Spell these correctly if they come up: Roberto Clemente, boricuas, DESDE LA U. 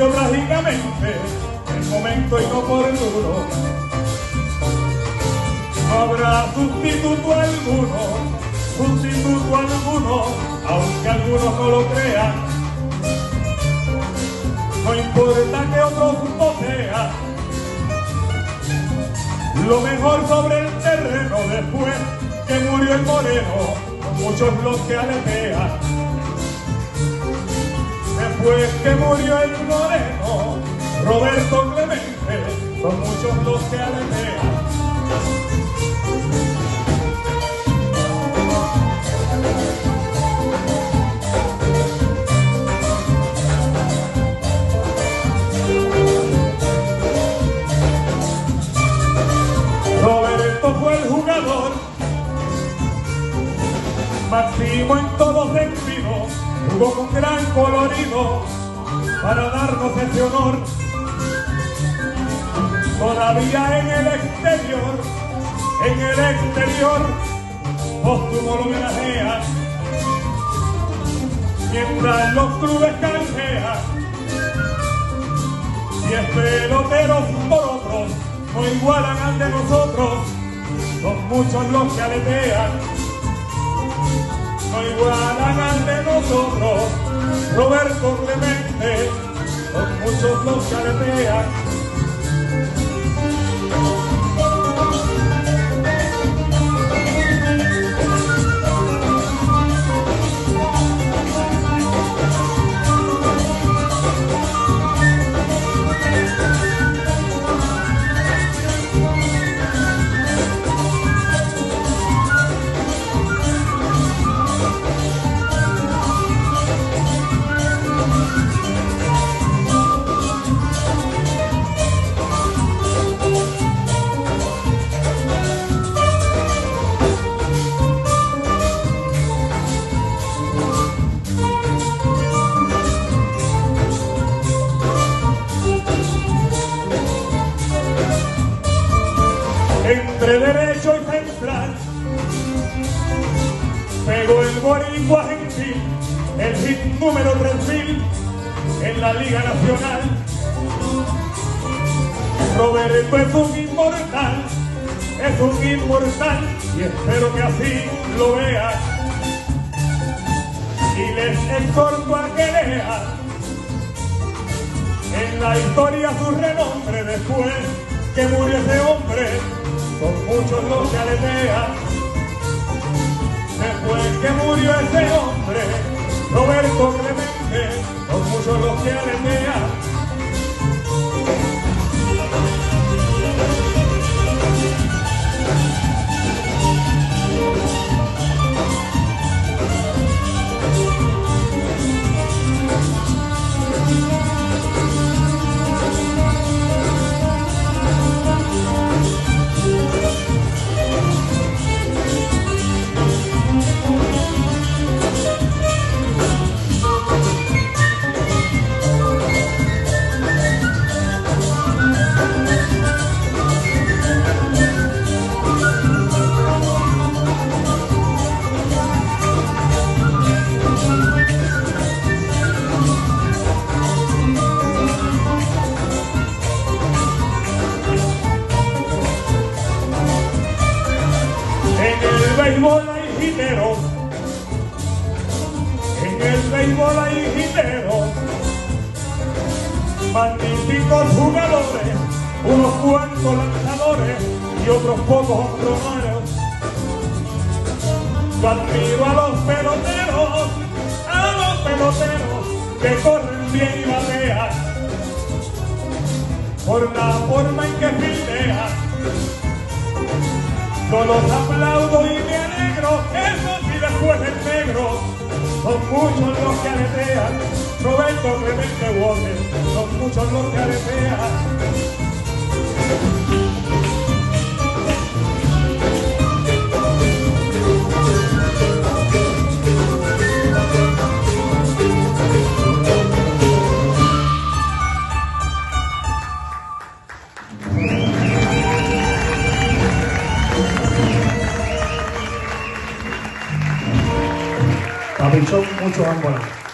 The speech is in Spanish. cambió trágicamente el momento inoportuno. No habrá sustituto alguno, aunque algunos no lo crean. No importa que otros vocean lo mejor sobre el terreno después que murió el moreno, con muchos los que aletean. Después que murió el moreno, Roberto Clemente, son muchos los que aletean. Roberto fue el jugador máximo en todos sentidos, jugó con gran colorido para darnos ese honor. Todavía en el exterior, póstumo lo homenajean. Mientras los clubes canjean 10 peloteros por otros, no igualan al de nosotros, son muchos los que aletean. No igualan al de nosotros, Roberto Clemente, son muchos los que aletean. Entre derecho y central pegó el boricua gentil, el hit número 3000 en la Liga Nacional. Roberto es un inmortal y espero que así lo vean. Y les exhorto a que lean en la historia su renombre después que murió ese hombre. Son muchos los que aletean. Después que murió ese hombre, Roberto Clemente, son muchos los que aletean. En el béisbol hay giteros, magníficos jugadores, unos cuantos lanzadores y otros pocos honroneros. Yo admiro a los peloteros que corren bien y batean, por la forma en que fildean. Yo los aplaudo y me alegro, eso sí después del negro. Son muchos los que aletean, Roberto Clemente Walker, son muchos los que aletean. Muchos han volado.